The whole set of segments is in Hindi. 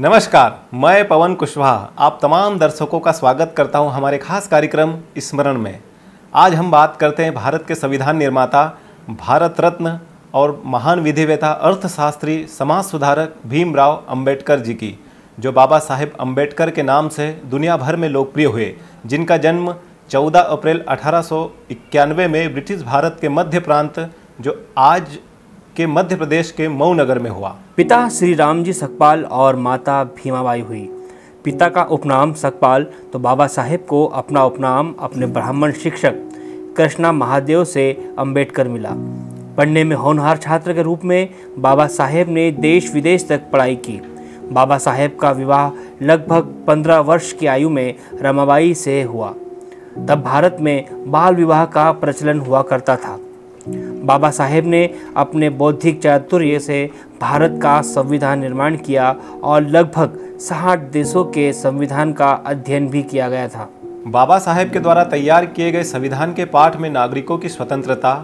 नमस्कार, मैं पवन कुशवाहा आप तमाम दर्शकों का स्वागत करता हूं हमारे खास कार्यक्रम स्मरण में। आज हम बात करते हैं भारत के संविधान निर्माता, भारत रत्न और महान विधिवेता, अर्थशास्त्री, समाज सुधारक भीमराव अंबेडकर जी की, जो बाबा साहेब अंबेडकर के नाम से दुनिया भर में लोकप्रिय हुए, जिनका जन्म 14 अप्रैल 1891 में ब्रिटिश भारत के मध्य प्रांत, जो आज के मध्य प्रदेश के मऊ नगर में हुआ। पिता श्री रामजी सकपाल और माता भीमाबाई हुई। पिता का उपनाम सकपाल तो बाबा साहेब को अपना उपनाम अपने ब्राह्मण शिक्षक कृष्णा महादेव से अंबेडकर मिला। पढ़ने में होनहार छात्र के रूप में बाबा साहेब ने देश विदेश तक पढ़ाई की। बाबा साहेब का विवाह लगभग 15 वर्ष की आयु में रमाबाई से हुआ। तब भारत में बाल विवाह का प्रचलन हुआ करता था। बाबा साहेब ने अपने बौद्धिक चातुर्य से भारत का संविधान निर्माण किया और लगभग 60 देशों के संविधान का अध्ययन भी किया गया था। बाबा साहेब के द्वारा तैयार किए गए संविधान के पाठ में नागरिकों की स्वतंत्रता,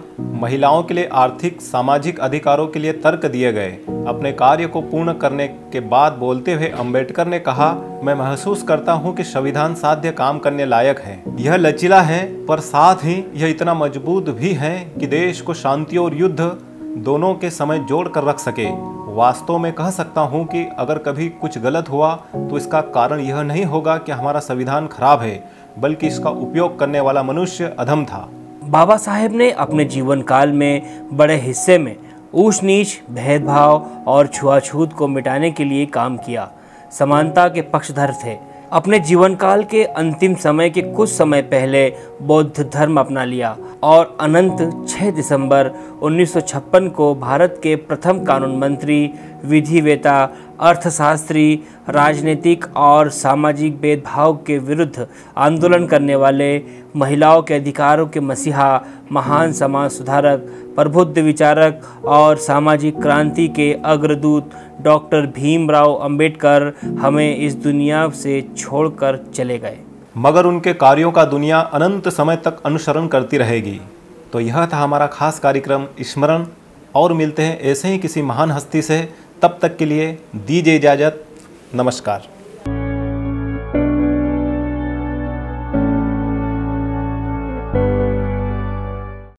महिलाओं के लिए आर्थिक सामाजिक अधिकारों के लिए तर्क दिए गए। अपने कार्य को पूर्ण करने के बाद बोलते हुए अंबेडकर ने कहा, मैं महसूस करता हूं कि संविधान साध्य काम करने लायक है। यह लचीला है, पर साथ ही यह इतना मजबूत भी है कि देश को शांति और युद्ध दोनों के समय जोड़ कर रख सके। वास्तव में कह सकता हूं कि अगर कभी कुछ गलत हुआ तो इसका कारण यह नहीं होगा कि हमारा संविधान खराब है, बल्कि इसका उपयोग करने वाला मनुष्य अधम था। बाबा साहेब ने अपने जीवन काल में बड़े हिस्से में ऊंच नीच, भेदभाव और छुआछूत को मिटाने के लिए काम किया। समानता के पक्षधर थे। अपने जीवन काल के अंतिम समय के कुछ समय पहले बौद्ध धर्म अपना लिया और अनंत 6 दिसंबर 1956 को भारत के प्रथम कानून मंत्री, विधिवेता, अर्थशास्त्री, राजनीतिक और सामाजिक भेदभाव के विरुद्ध आंदोलन करने वाले, महिलाओं के अधिकारों के मसीहा, महान समाज सुधारक, प्रबुद्ध विचारक और सामाजिक क्रांति के अग्रदूत डॉक्टर भीमराव अंबेडकर हमें इस दुनिया से छोड़कर चले गए, मगर उनके कार्यों का दुनिया अनंत समय तक अनुसरण करती रहेगी। तो यह था हमारा खास कार्यक्रम स्मरण, और मिलते हैं ऐसे ही किसी महान हस्ती से। तब तक के लिए दीजिए इजाज़त। नमस्कार।